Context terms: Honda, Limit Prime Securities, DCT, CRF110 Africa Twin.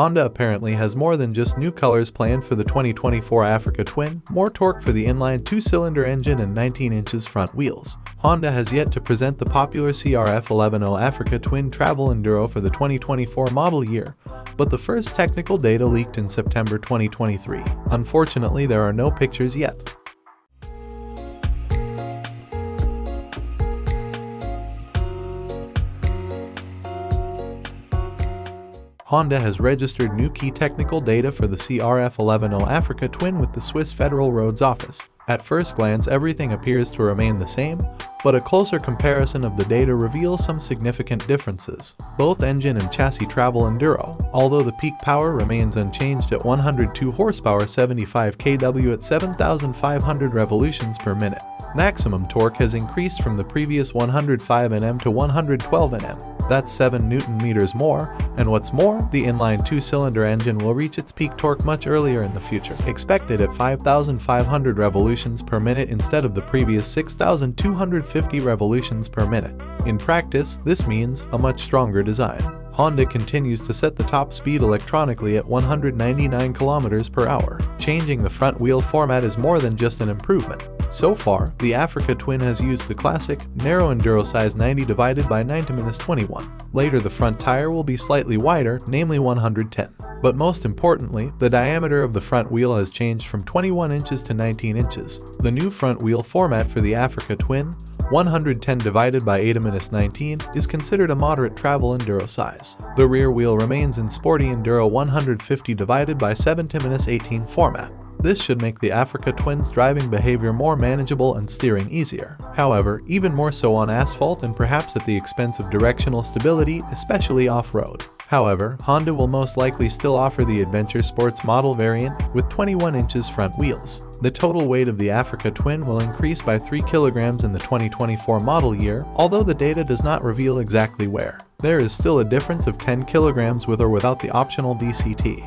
Honda apparently has more than just new colors planned for the 2024 Africa Twin, more torque for the inline 2-cylinder engine and 19 inches front wheels. Honda has yet to present the popular CRF110 Africa Twin Travel Enduro for the 2024 model year, but the first technical data leaked in September 2023. Unfortunately, there are no pictures yet. Honda has registered new key technical data for the CRF110 Africa Twin with the Swiss Federal Roads Office. At first glance, everything appears to remain the same, but a closer comparison of the data reveals some significant differences. Both engine and chassis travel enduro, although the peak power remains unchanged at 102 horsepower 75 kW at 7,500 revolutions per minute. Maximum torque has increased from the previous 105 Nm to 112 Nm, that's 7 Nm more, and what's more, the inline 2-cylinder engine will reach its peak torque much earlier in the future, expected at 5,500 revolutions per minute instead of the previous 6,250 revolutions per minute. In practice, this means a much stronger design. Honda continues to set the top speed electronically at 199 km per hour. Changing the front wheel format is more than just an improvement. So far, the Africa Twin has used the classic, narrow enduro size 90/90-21. Later the front tire will be slightly wider, namely 110. But most importantly, the diameter of the front wheel has changed from 21 inches to 19 inches. The new front wheel format for the Africa Twin, 110/80-19, is considered a moderate travel enduro size. The rear wheel remains in sporty enduro 150/70-18 format. This should make the Africa Twin's driving behavior more manageable and steering easier. However, even more so on asphalt and perhaps at the expense of directional stability, especially off-road. However, Honda will most likely still offer the Adventure Sports model variant with 21 inches front wheels. The total weight of the Africa Twin will increase by 3 kilograms in the 2024 model year, although the data does not reveal exactly where. There is still a difference of 10 kilograms with or without the optional DCT.